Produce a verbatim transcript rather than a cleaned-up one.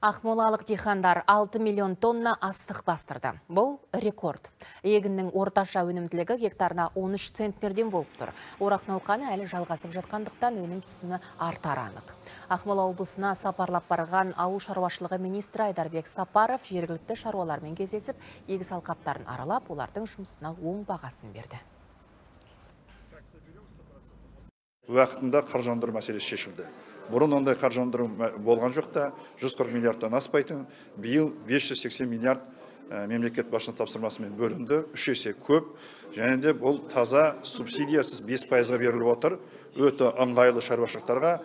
Ақмолалық дихандар алты миллион тонна астық бастырды. Бұл рекорд. Егіннің орташа өнімділігі гектарына он үш центнерден болып тұр. Орақ науқаны әлі жалғасып жатқандықтан өнім түсімі артар анық. Ақмола облысына сапарлап барған ауыл шаруашылығы министрі Айдарбек Сапаров жергілікті шаруалармен кездесіп, егіс алқаптарын аралап, олардың жұмысына оң бағасын берді. Уақытында қаржандыру мәселесі шешілді. Бұрын ондай қаржандыру болған жоқта, жүз қырық миллиардтан аспайтын, биыл бес жүз сексен миллиард мемлекет басшысының тапсырмасымен бөлінді, үш есе көп. Және де бұл таза субсидиясыз бес пайызға беріліп отыр, өте ыңғайлы шаруашылықтарға.